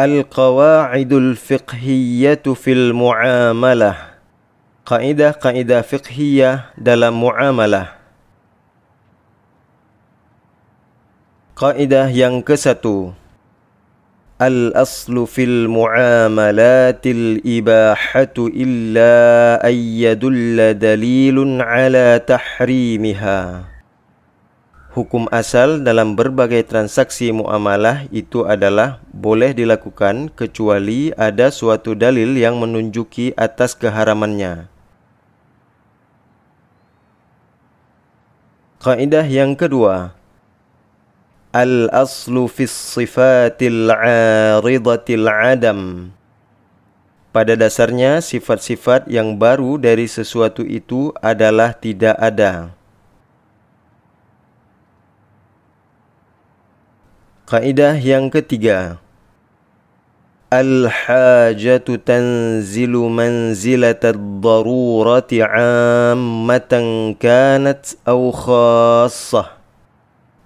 Al-Qawa'idul fiqhiyyatu fil mu'amalah. Kaidah-kaidah fiqhiyah dalam mu'amalah. Kaidah yang ke-1. Al-aslu fil mu'amalatil ibahatu illa ayyadulla dalilun ala tahrimiha. Hukum asal dalam berbagai transaksi muamalah itu adalah boleh dilakukan kecuali ada suatu dalil yang menunjuki atas keharamannya. Kaidah yang kedua. Al-aslu fi sifatil aridhatil Adam. Pada dasarnya sifat-sifat yang baru dari sesuatu itu adalah tidak ada. Kaidah yang ketiga. Al hajatun anzilu manzilata dharurati 'ammatan kanat aw khassah.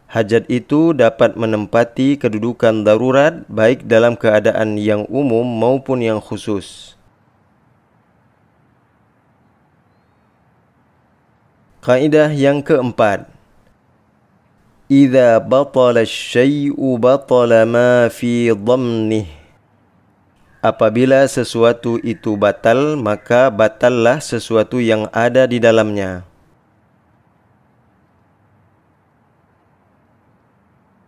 Hajat itu dapat menempati kedudukan darurat baik dalam keadaan yang umum maupun yang khusus. Kaidah yang keempat. Idza bathala asy-syai'u bathala ma fi dhamnihi. Apabila sesuatu itu batal, maka batallah sesuatu yang ada di dalamnya.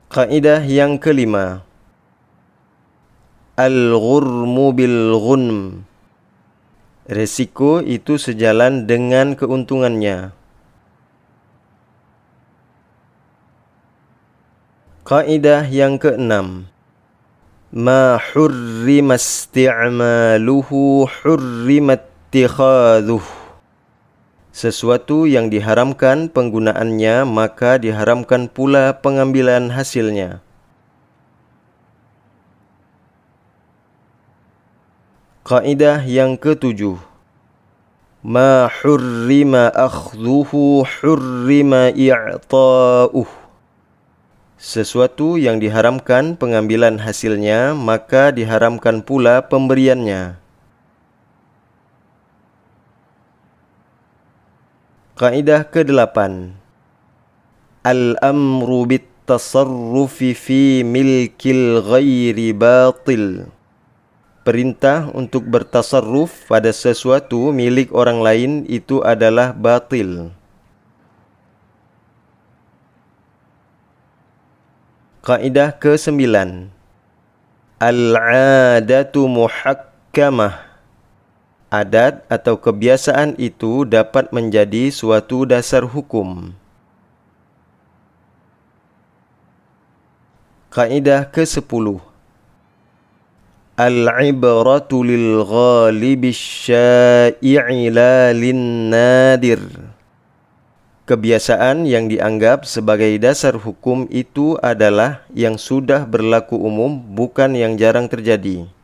Kaidah yang kelima. Al-ghurmu bil-ghunmi. Resiko itu sejalan dengan keuntungannya. Kaidah yang keenam. Ma hurrima isti'maluhu hurrimat tikhazuhu. Sesuatu yang diharamkan penggunaannya, maka diharamkan pula pengambilan hasilnya. Kaidah yang ke-7. Ma hurrima akhdhuhu hurrima i'ta'uhu. Sesuatu yang diharamkan pengambilan hasilnya, maka diharamkan pula pemberiannya. Kaidah ke-8. Al-amru bit-tasarrufi fi milkil ghairi batil. Perintah untuk bertasarruf pada sesuatu milik orang lain itu adalah batil. Kaidah ke-9. Al-adatu muhakkamah. Adat atau kebiasaan itu dapat menjadi suatu dasar hukum. Kaidah ke-10. Al-ibaratu lil-ghalibi sya'i la lin-nadir. Kebiasaan yang dianggap sebagai dasar hukum itu adalah yang sudah berlaku umum, bukan yang jarang terjadi.